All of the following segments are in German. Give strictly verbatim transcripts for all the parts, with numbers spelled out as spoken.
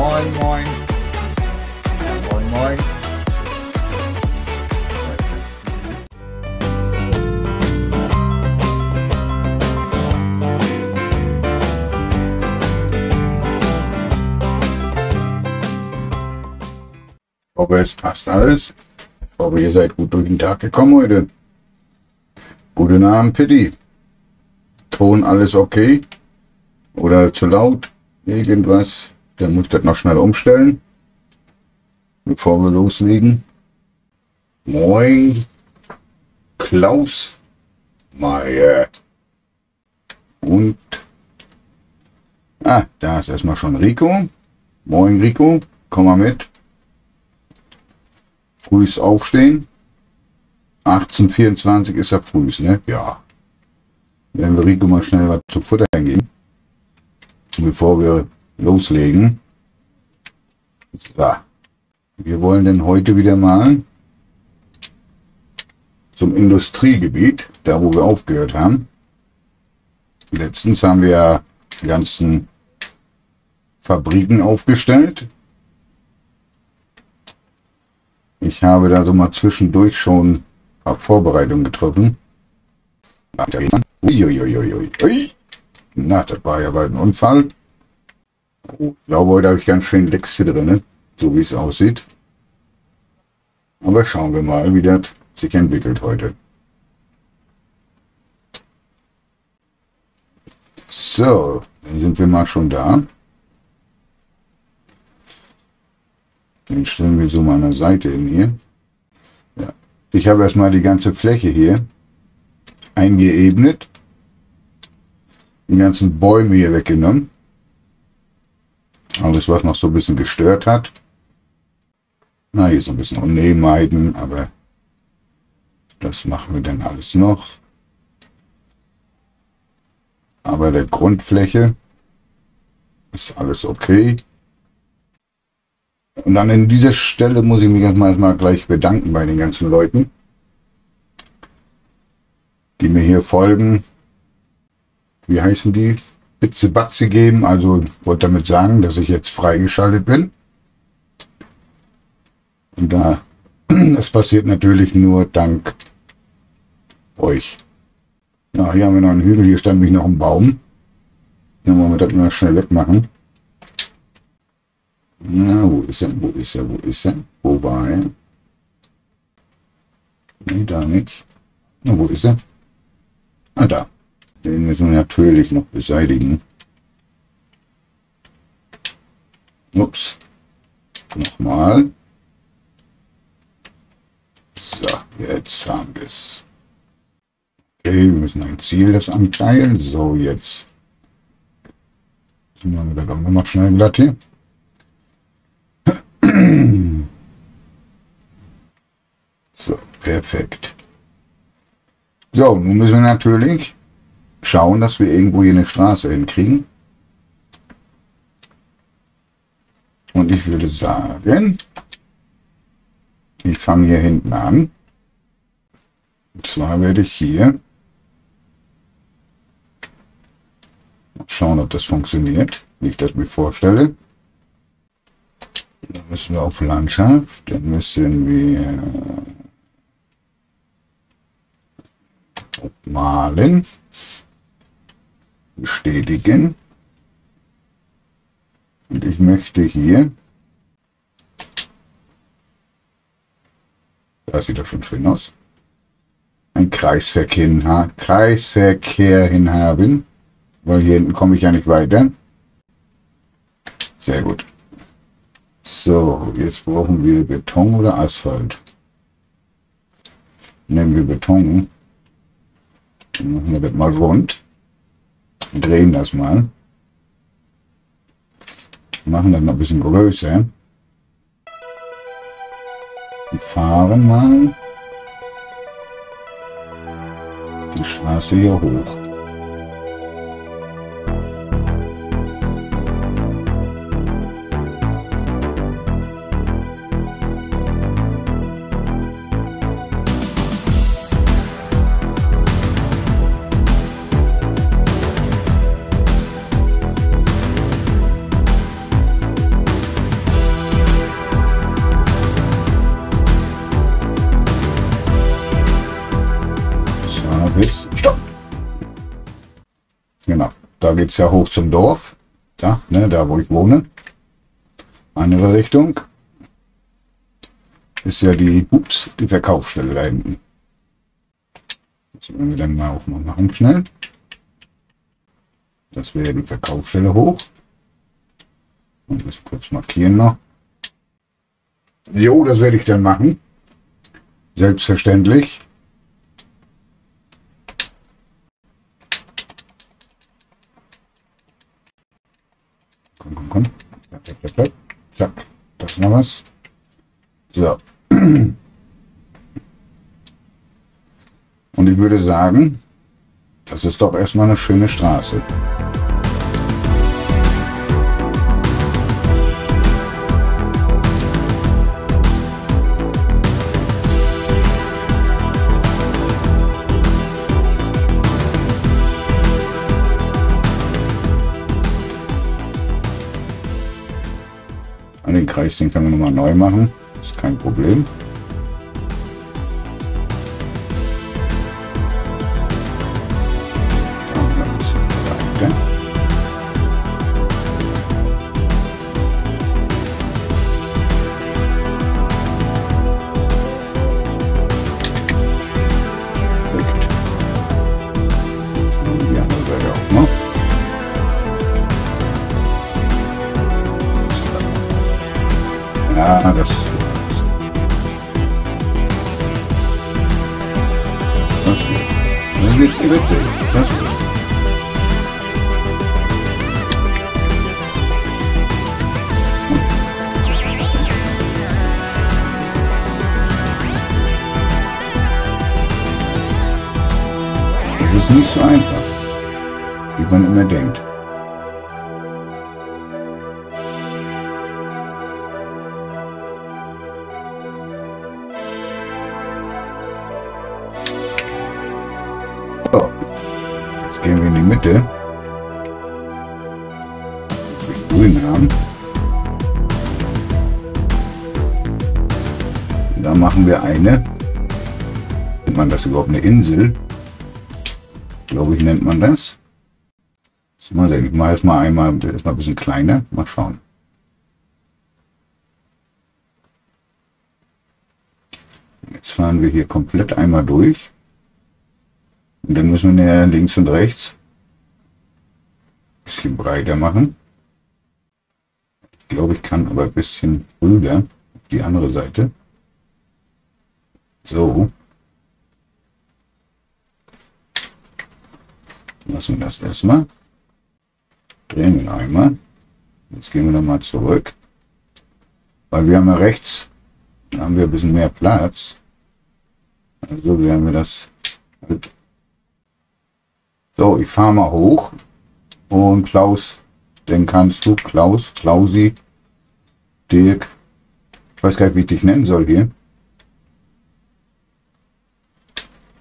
Moin, moin. Moin, moin. Ich hoffe, es passt alles. Ich hoffe, ihr seid gut durch den Tag gekommen heute. Guten Abend, Pitti. Ton alles okay? Oder zu laut? Irgendwas? Dann muss ich das noch schnell umstellen, bevor wir loslegen. Moin, Klaus, Maria und ah, da ist erstmal schon Rico. Moin Rico, komm mal mit. Frühs aufstehen. achtzehn Uhr vierundzwanzig ist ja frühs, ne? Ja. Wenn wir Rico mal schnell was zu Futter geben, bevor wir loslegen. So. Wir wollen denn heute wieder mal zum Industriegebiet, da wo wir aufgehört haben. Letztens haben wir die ganzen Fabriken aufgestellt. Ich habe da so mal zwischendurch schon auf Vorbereitung getroffen. Uiuiuiui. Na, das war ja bald ein Unfall. Ich glaube, heute habe ich ganz schön Lecks hier drin, so wie es aussieht. Aber schauen wir mal, wie das sich entwickelt heute. So, dann sind wir mal schon da. Den stellen wir so mal an der Seite hin hier. Ja. Ich habe erstmal die ganze Fläche hier eingeebnet. Die ganzen Bäume hier weggenommen. Alles, was noch so ein bisschen gestört hat. Na, hier so ein bisschen Unebenheiten, aber das machen wir dann alles noch. Aber der Grundfläche ist alles okay. Und dann an dieser Stelle muss ich mich erstmal gleich bedanken bei den ganzen Leuten, die mir hier folgen. Wie heißen die? Bitze Batze geben, also wollte damit sagen, dass ich jetzt freigeschaltet bin. Und da, das passiert natürlich nur dank euch. Ja, hier haben wir noch einen Hügel, hier stand mich noch ein Baum. Hier wollen wir das mal schnell wegmachen. Na, wo ist er, wo ist er, wo ist er? Wo war er? Nee, da nicht. Na, wo ist er? Ah, da. Den müssen wir natürlich noch beseitigen. Ups. Nochmal. So, jetzt haben wir es. Okay, wir müssen ein Ziel das anteilen. So, jetzt. Jetzt machen wir das auch nochmal schnell glatt hier. So, perfekt. So, nun müssen wir natürlich schauen, dass wir irgendwo hier eine Straße hinkriegen. Und ich würde sagen, ich fange hier hinten an. Und zwar werde ich hier schauen, ob das funktioniert, wie ich das mir vorstelle. Dann müssen wir auf Landschaft, dann müssen wir malen. Bestätigen. Und ich möchte hier, das sieht doch schon schön aus, einen Kreisverkehr, hin, Kreisverkehr hinhaben, weil hier hinten komme ich ja nicht weiter. Sehr gut. So, jetzt brauchen wir Beton oder Asphalt. Nehmen wir Beton. Dann machen wir das mal rund. Drehen das mal. Machen das noch ein bisschen größer. Und fahren mal die Straße hier hoch. Da geht es ja hoch zum Dorf. Da, ne, da wo ich wohne. Andere Richtung. Ist ja die, ups, die Verkaufsstelle da hinten. Das wollen wir dann mal auch mal machen schnell. Das wäre die Verkaufsstelle hoch. Und das kurz markieren noch. Jo, das werde ich dann machen. Selbstverständlich. Komm, komm, komm. Zack. Das ist noch was. So. Und ich würde sagen, das ist doch erstmal eine schöne Straße. An den Kreis, den können wir nochmal neu machen. Ist kein Problem. Eine Insel, glaube ich, nennt man das. Ich mache jetzt mal einmal erstmal ein bisschen kleiner. Mal schauen. Jetzt fahren wir hier komplett einmal durch. Und dann müssen wir links und rechts ein bisschen breiter machen. Ich glaube, ich kann aber ein bisschen rüber auf die andere Seite. So. Lassen wir das erstmal. Drehen wir einmal. Jetzt gehen wir nochmal zurück. Weil wir haben ja rechts, da haben wir ein bisschen mehr Platz. Also werden wir das halt. So, ich fahre mal hoch. Und Klaus, den kannst du. Klaus, Klausi, Dirk. Ich weiß gar nicht, wie ich dich nennen soll hier.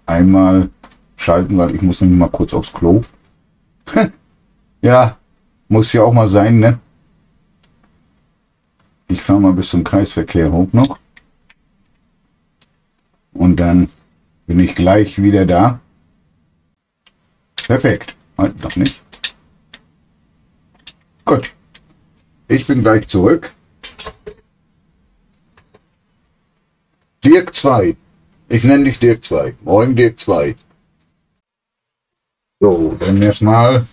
Einmal schalten, weil ich muss nämlich mal kurz aufs Klo. Ja, muss ja auch mal sein, ne? Ich fahre mal bis zum Kreisverkehr hoch noch. Und dann bin ich gleich wieder da. Perfekt. Halt, noch nicht. Gut. Ich bin gleich zurück. Dirk zwei. Ich nenne dich Dirk zwei. Moin Dirk zwei. So, wenn wir erstmal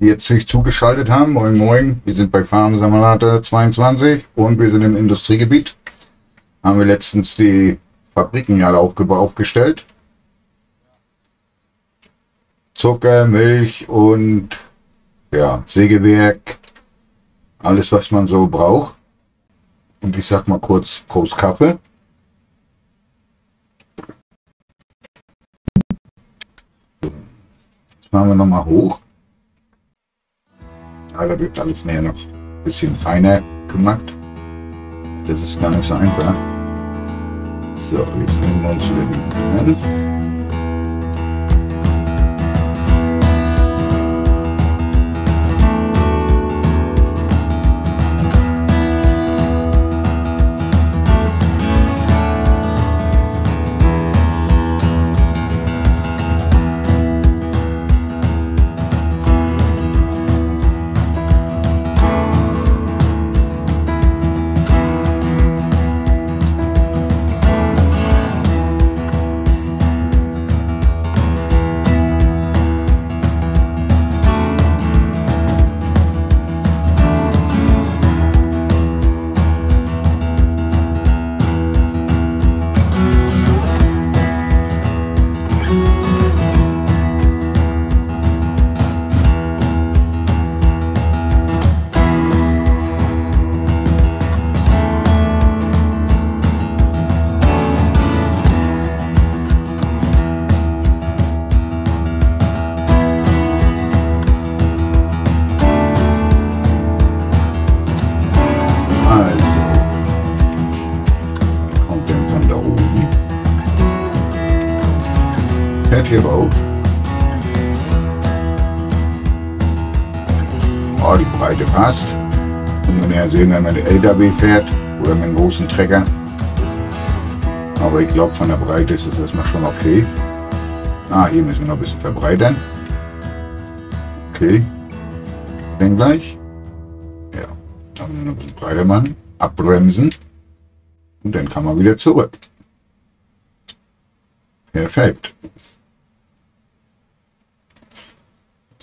jetzt sich zugeschaltet haben, moin moin, wir sind bei Farm Simulator zweiundzwanzig und wir sind im Industriegebiet. Haben wir letztens die Fabriken ja aufgestellt. Zucker, Milch und ja, Sägewerk, alles was man so braucht. Und ich sag mal kurz Prost Kaffee. Machen wir nochmal hoch. Ja, da wird alles näher noch ein bisschen feiner gemacht. Das ist gar nicht so einfach. So, jetzt nehmen wir uns wieder die auf. Oh, die Breite passt. Und wir sehen, wenn man den L K W fährt oder mit einem großen Trecker. Aber ich glaube, von der Breite ist es erstmal schon okay. Ah, hier müssen wir noch ein bisschen verbreitern. Okay. Dann gleich. Ja, dann müssen wir noch ein bisschen breiter machen. Abbremsen. Und dann kann man wieder zurück. Perfekt.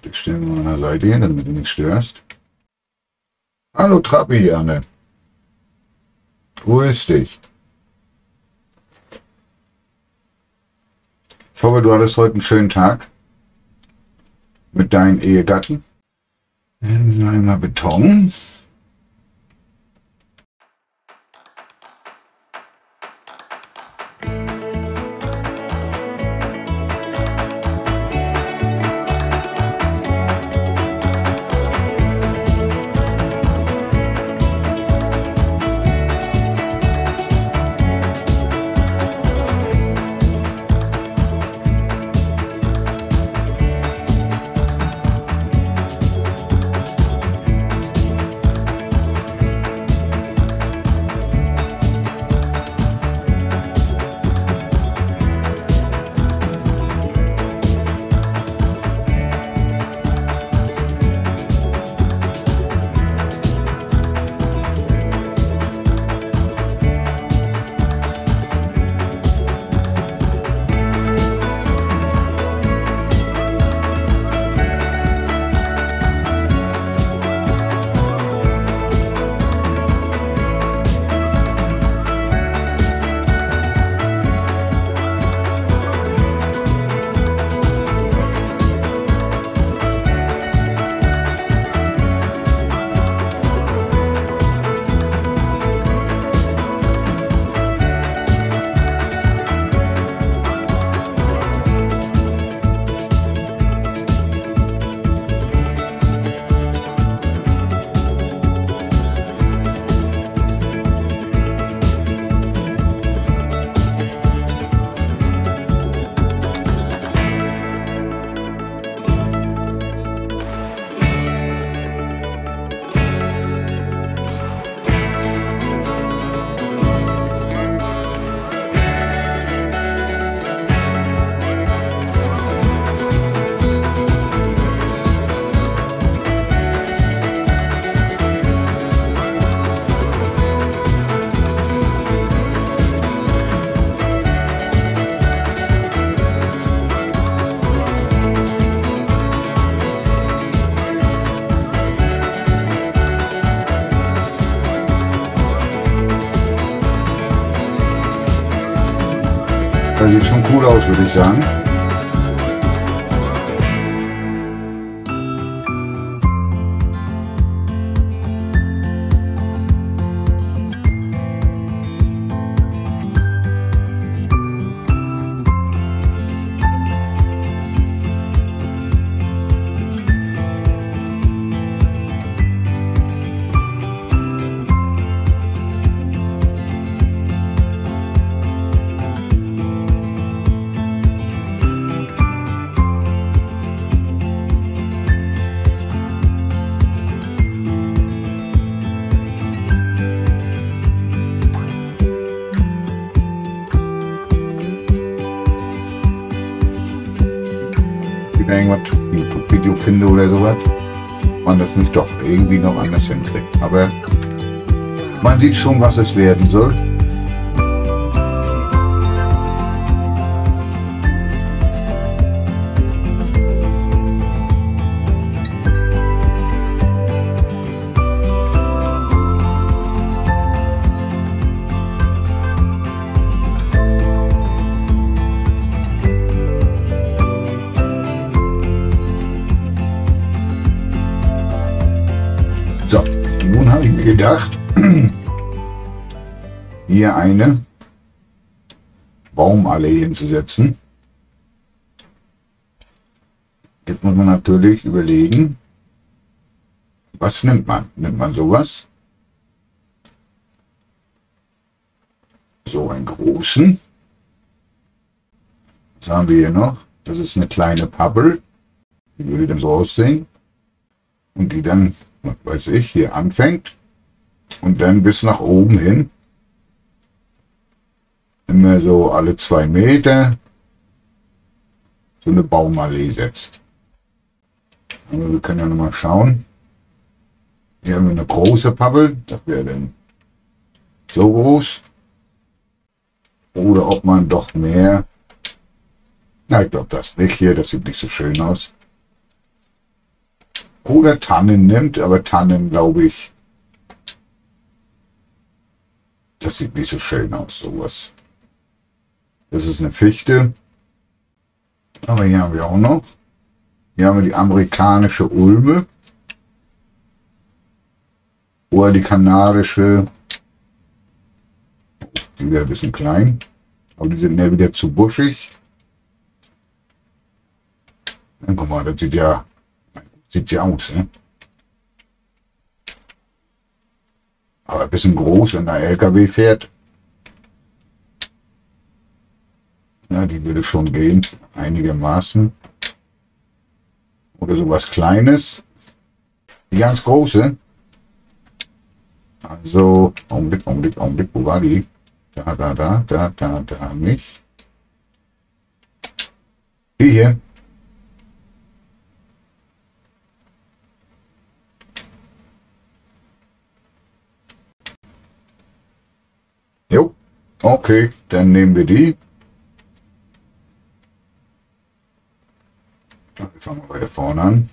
Das stellen wir an der Seite hin, damit du nicht störst. Hallo Trabi, Anne. Grüß dich. Ich hoffe, du hattest heute einen schönen Tag mit deinen Ehegatten. Einmal Beton. Das sieht schon cool aus, würde ich sagen. Irgendwas YouTube-Video finde oder sowas, man das nicht doch irgendwie noch anders hinkriegt. Aber man sieht schon, was es werden soll. Gedacht, hier eine Baumallee hinzusetzen. Jetzt muss man natürlich überlegen, was nimmt man? Nimmt man sowas? So einen großen. Was haben wir hier noch? Das ist eine kleine Pappel. Die würde dann so aussehen. Und die dann, was weiß ich, hier anfängt. Und dann bis nach oben hin. Immer so alle zwei Meter so eine Baumallee setzt. Aber wir können ja nochmal schauen. Hier haben wir eine große Pappel. Das wäre dann so groß. Oder ob man doch mehr... Na, ich glaube das nicht hier. Das sieht nicht so schön aus. Oder Tannen nimmt. Aber Tannen, glaube ich... Das sieht nicht so schön aus, sowas. Das ist eine Fichte. Aber hier haben wir auch noch. Hier haben wir die amerikanische Ulme. Oder die kanadische. Die wäre ein bisschen klein. Aber die sind ja wieder zu buschig. Dann guck mal, das sieht ja, sieht ja aus, ne? Aber ein bisschen groß, wenn der L K W fährt. Ja, die würde schon gehen, einigermaßen. Oder sowas Kleines. Die ganz große. Also, Augenblick, Augenblick, Augenblick, wo war die? Da, da, da, da, da, da, nicht. Die hier. Jo, okay, dann nehmen wir die. Wir fangen mal weiter vorne an.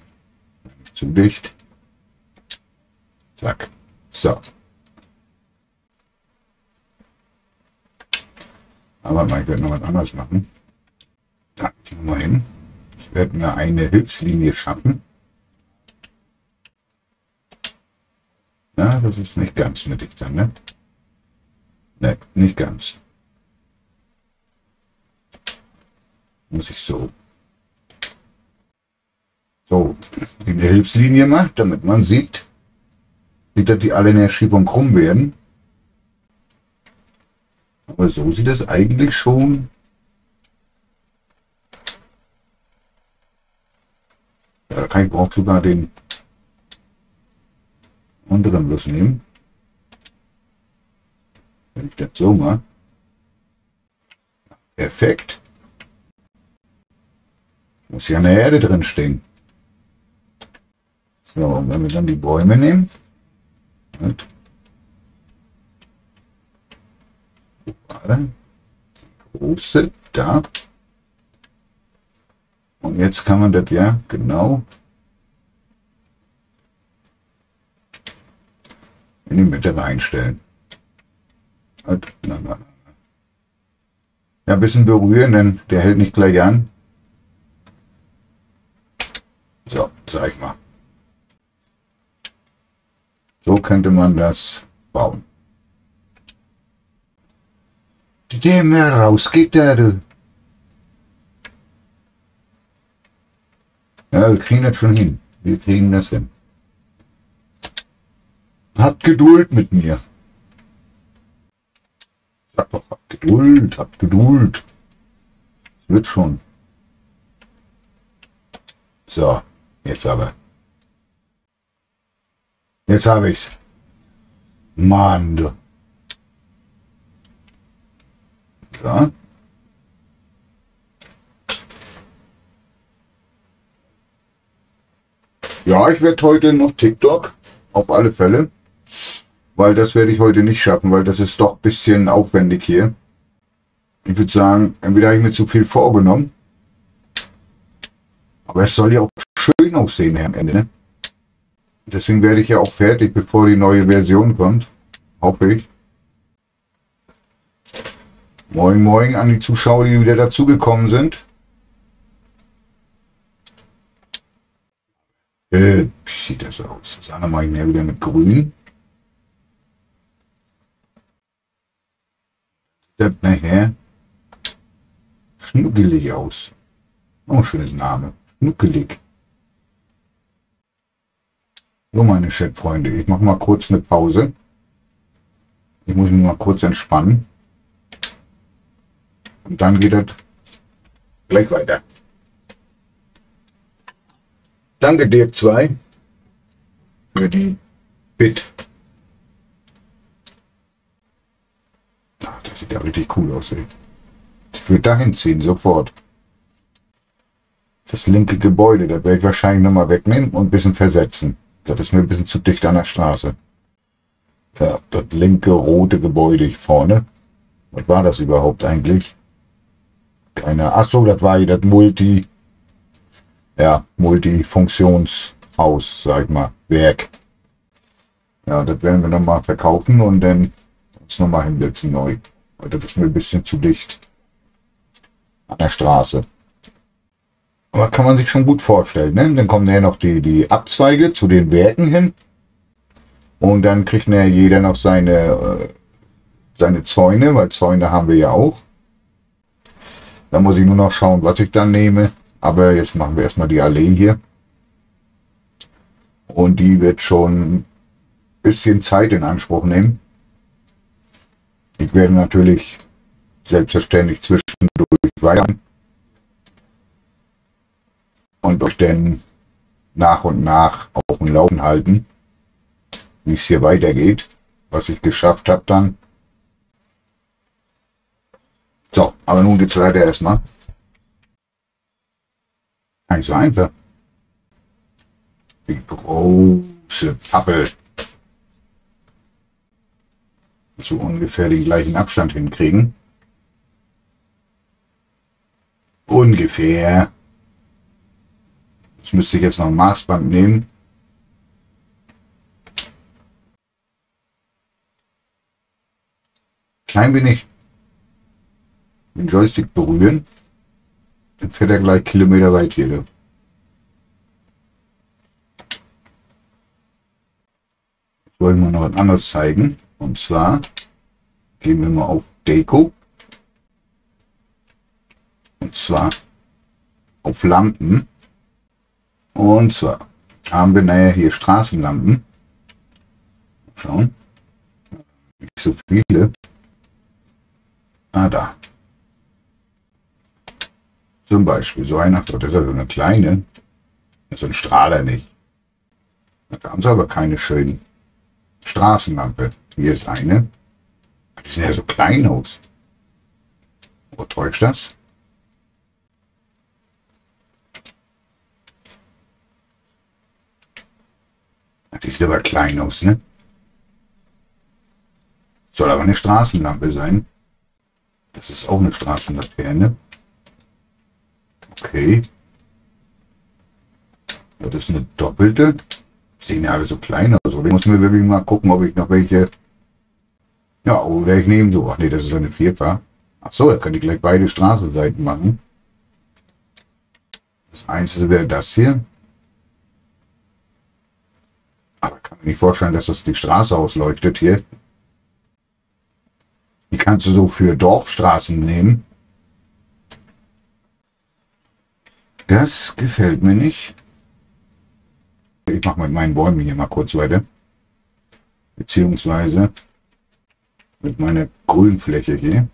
Nicht zu dicht. Zack. So. Aber man könnte noch was anderes machen. Da gehen wir mal hin. Ich werde mir eine Hilfslinie schaffen. Na, das ist nicht ganz nötig dann, ne? Ne, nicht ganz. Muss ich so. So, in der Hilfslinie macht, damit man sieht, wie dass die alle in der Schiebung krumm werden. Aber so sieht das eigentlich schon. Ja, da braucht sogar den unteren bloß nehmen. Wenn ich das so mache. Perfekt. Muss ja eine Erde drin stehen. So, und wenn wir dann die Bäume nehmen. Und große, da. Und jetzt kann man das ja genau in die Mitte reinstellen. Ja, ein bisschen berühren, denn der hält nicht gleich an. So, sag ich mal. So könnte man das bauen. Dem raus geht der, du. Ja, wir kriegen das schon hin. Wir kriegen das hin. Habt Geduld mit mir. Sag doch, habt Geduld, habt Geduld. Es wird schon. So, jetzt aber. Jetzt habe ich's. Mann, du. So. Ja, ich werde heute noch TikTok, auf alle Fälle, weil das werde ich heute nicht schaffen, weil das ist doch ein bisschen aufwendig hier. Ich würde sagen, entweder habe ich mir zu viel vorgenommen, aber es soll ja auch schön aussehen am Ende. Ne? Deswegen werde ich ja auch fertig, bevor die neue Version kommt, hoffe ich. Moin Moin an die Zuschauer, die wieder dazugekommen sind. Äh, sieht das aus? Das andere mache ich mir wieder mit Grün. Das sieht nachher schnuckelig aus. Oh, schönes Name. Schnuckelig. So, meine Chatfreunde, ich mache mal kurz eine Pause. Ich muss mich mal kurz entspannen. Und dann geht das gleich weiter. Danke Dirk zwei für die Bit. Ach, das sieht ja richtig cool aus. Ey. Ich würde dahin ziehen, sofort. Das linke Gebäude, da werde ich wahrscheinlich nochmal wegnehmen und ein bisschen versetzen. Das ist mir ein bisschen zu dicht an der Straße. Ja, das linke rote Gebäude hier vorne. Was war das überhaupt eigentlich? Keine. Achso, das war hier das Multi. Ja, Multifunktionshaus, sag ich mal. Werk. Ja, das werden wir nochmal verkaufen und dann uns nochmal hinsetzen neu. Weil das ist mir ein bisschen zu dicht an der Straße. Aber kann man sich schon gut vorstellen, ne? Dann kommen ja noch die, die Abzweige zu den Werken hin. Und dann kriegt ja jeder noch seine, seine Zäune, weil Zäune haben wir ja auch. Da muss ich nur noch schauen, was ich dann nehme. Aber jetzt machen wir erstmal die Allee hier. Und die wird schon ein bisschen Zeit in Anspruch nehmen. Ich werde natürlich selbstverständlich zwischendurch weiter und euch dann nach und nach auf dem Laufen halten, wie es hier weitergeht, was ich geschafft habe dann. So, aber nun geht's weiter erstmal. Gar nicht so einfach. Die große Pappel. So ungefähr den gleichen Abstand hinkriegen. Ungefähr. Das müsste ich jetzt noch ein Maßband nehmen. Klein wenig den Joystick berühren. Dann fährt er gleich Kilometer weit hier. Jetzt wollen wir noch was anderes zeigen. Und zwar gehen wir mal auf Deko. Und zwar auf Lampen. Und zwar haben wir naja hier Straßenlampen. Schauen. Nicht so viele. Ah, da. Zum Beispiel so eine, das ist also eine kleine. Das ist ein Strahler nicht. Da haben sie aber keine schönen Straßenlampe. Hier ist eine. Die sehen ja so klein aus. Wo täuscht das? Die sieht aber klein aus, ne? Soll aber eine Straßenlampe sein. Das ist auch eine Straßenlaterne. Okay. Das ist eine doppelte. Sehen ja alle so klein aus. Also, ich muss mir wirklich mal gucken, ob ich noch welche... Ja, oder ich nehme so. Ach nee, das ist eine Vierfach. Ach so, da kann ich gleich beide Straßenseiten machen. Das Einzige wäre das hier. Aber ich kann mir nicht vorstellen, dass das die Straße ausleuchtet hier. Die kannst du so für Dorfstraßen nehmen. Das gefällt mir nicht. Ich mache mit meinen Bäumen hier mal kurz weiter. Beziehungsweise mit meiner Grünfläche hier.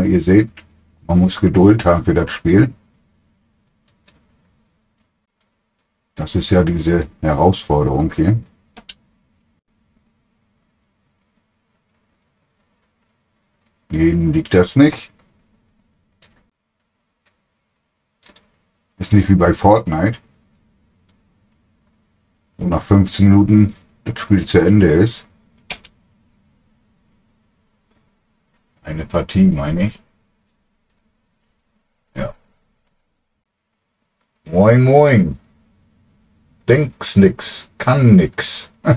Ja, ihr seht, man muss Geduld haben für das Spiel. Das ist ja diese Herausforderung hier. Jedem liegt das nicht. Ist nicht wie bei Fortnite. Und nach fünfzehn Minuten das Spiel zu Ende ist. Eine Partie, meine ich. Ja. Moin, moin. Denkst nix, kann nix. Das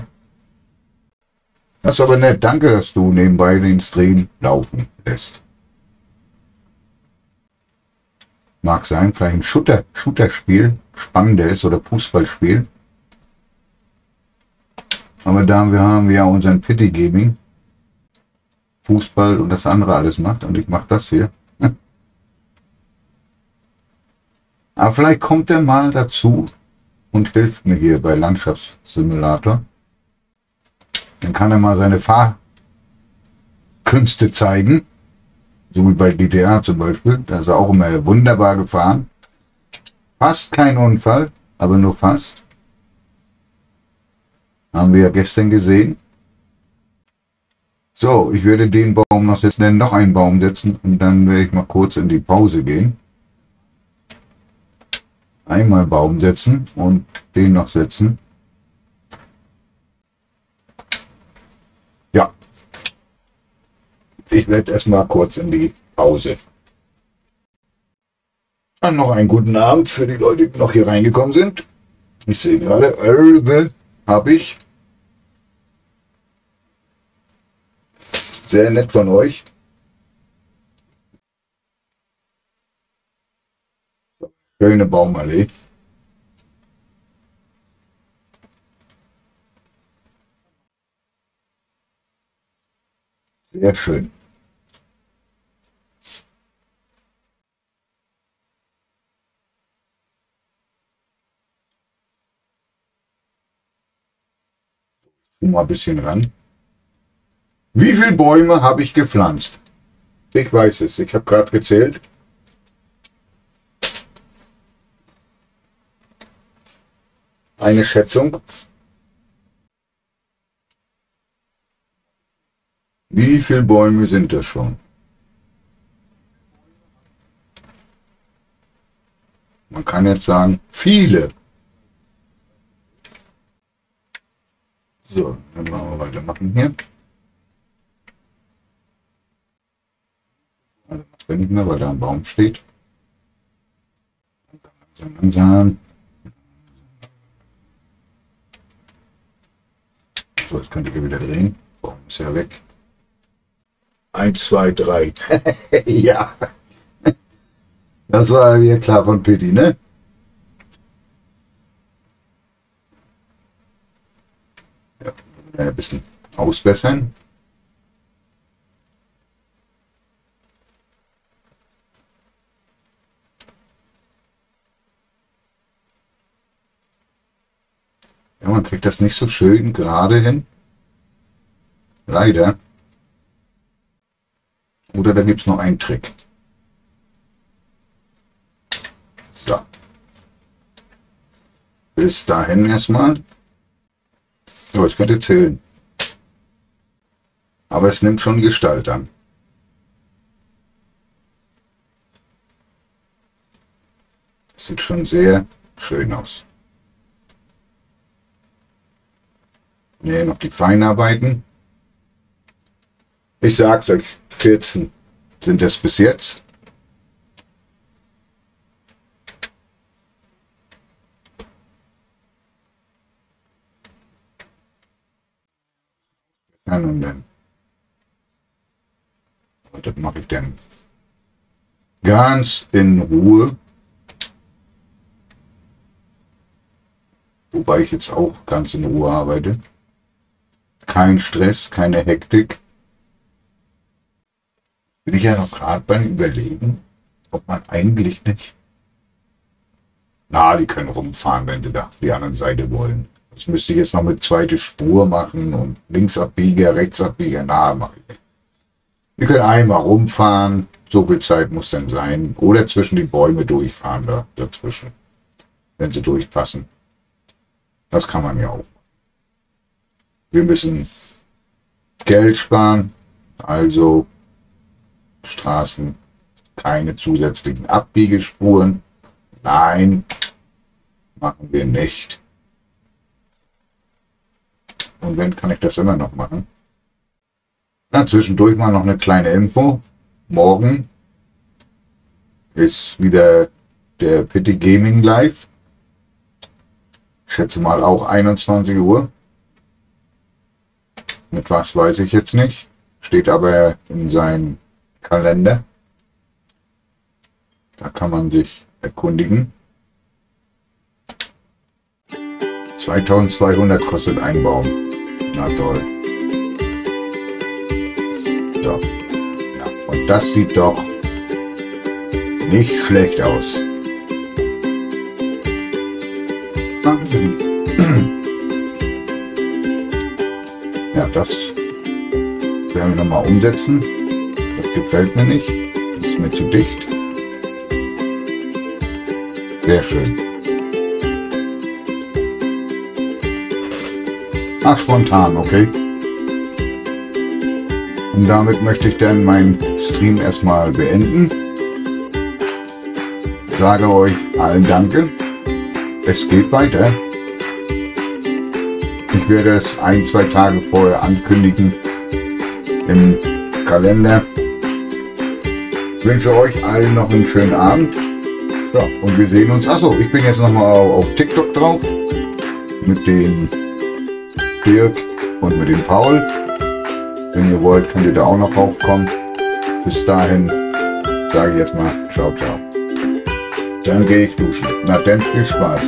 ist aber nett. Danke, dass du nebenbei den Stream laufen lässt. Mag sein, vielleicht ein Shooter, Shooter-Spiel, spannendes oder Fußballspiel. Aber da haben wir, haben wir ja unseren Pittis Gaming. Fußball und das andere alles macht. Und ich mache das hier. Aber vielleicht kommt er mal dazu und hilft mir hier bei Landschaftssimulator. Dann kann er mal seine Fahrkünste zeigen. So wie bei G T A zum Beispiel. Da ist er auch immer wunderbar gefahren. Fast kein Unfall, aber nur fast. Haben wir ja gestern gesehen. So, ich werde den Baum noch setzen, dann noch einen Baum setzen und dann werde ich mal kurz in die Pause gehen. Einmal Baum setzen und den noch setzen. Ja. Ich werde erstmal kurz in die Pause. Dann noch einen guten Abend für die Leute, die noch hier reingekommen sind. Ich sehe gerade, Erbe habe ich. Sehr nett von euch. Schöne Baumallee. Sehr schön. Mal ein bisschen ran. Wie viele Bäume habe ich gepflanzt? Ich weiß es, ich habe gerade gezählt. Eine Schätzung. Wie viele Bäume sind das schon? Man kann jetzt sagen, viele. So, dann wollen wir weitermachen hier. Wenn nicht mehr, weil da ein Baum steht. Langsam, langsam. So, jetzt könnt ihr wieder drehen. Baum ist ja weg. Eins, zwei, drei. Ja. Das war ja klar von Pitti, ne? Ja, ein bisschen ausbessern. Ja, man kriegt das nicht so schön gerade hin. Leider. Oder da gibt es noch einen Trick. So. Bis dahin erstmal. So, jetzt könnt ihr zählen. Aber es nimmt schon Gestalt an. Es sieht schon sehr schön aus. Nee, noch die Feinarbeiten. Ich sag's euch, vierzehn sind das bis jetzt. Ja, nun denn. Und das mache ich dann ganz in Ruhe. Wobei ich jetzt auch ganz in Ruhe arbeite. Kein Stress, keine Hektik. Bin ich ja noch gerade beim Überlegen, ob man eigentlich nicht... Na, die können rumfahren, wenn sie da auf die andere Seite wollen. Das müsste ich jetzt noch mit zweite Spur machen und Linksabbieger, Rechtsabbieger, na, mache ich nicht. Die können einmal rumfahren, So viel Zeit muss dann sein. Oder zwischen die Bäume durchfahren da dazwischen. Wenn sie durchpassen. Das kann man ja auch. Wir müssen Geld sparen. Also Straßen. Keine zusätzlichen Abbiegespuren. Nein. Machen wir nicht. Und wenn, kann ich das immer noch machen. Dann zwischendurch mal noch eine kleine Info. Morgen ist wieder der Pittis Gaming live. Ich schätze mal auch einundzwanzig Uhr. Mit was weiß ich jetzt nicht. Steht aber in seinem Kalender. Da kann man sich erkundigen. zweitausendzweihundert kostet ein Baum. Na toll. So. Ja, und das sieht doch nicht schlecht aus. Wahnsinn. Ja, das werden wir nochmal umsetzen. Das gefällt mir nicht. Das ist mir zu dicht. Sehr schön. Ach, spontan, okay. Und damit möchte ich dann meinen Stream erstmal beenden. Sage euch allen Danke. Es geht weiter. Ich werde es ein, zwei Tage vorher ankündigen im Kalender. Ich wünsche euch allen noch einen schönen Abend. So, und wir sehen uns. Achso, ich bin jetzt nochmal auf TikTok drauf. Mit den Dirk und mit dem Paul. Wenn ihr wollt, könnt ihr da auch noch raufkommen. Bis dahin sage ich jetzt mal ciao, ciao. Dann gehe ich duschen. Na dann, viel Spaß.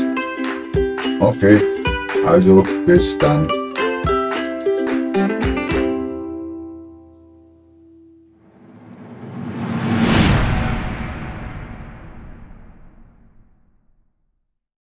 Okay, also bis dann.